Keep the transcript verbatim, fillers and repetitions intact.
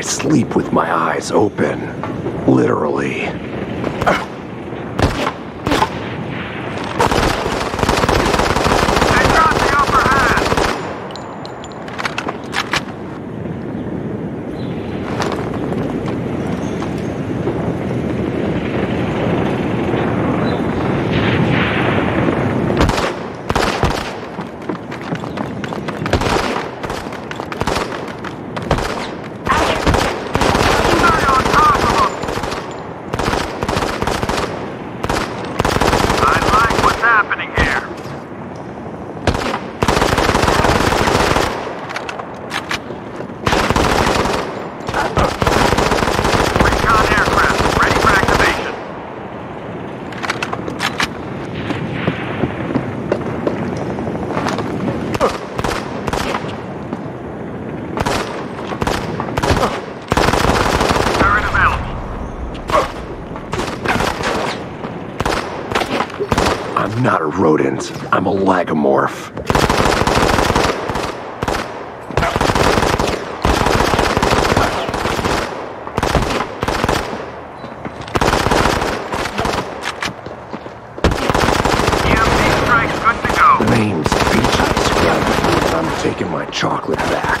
I sleep with my eyes open. Literally. I'm not a rodent, I'm a lagomorph. E M P strike's good to go. The name's Peaches. I'm taking my chocolate back.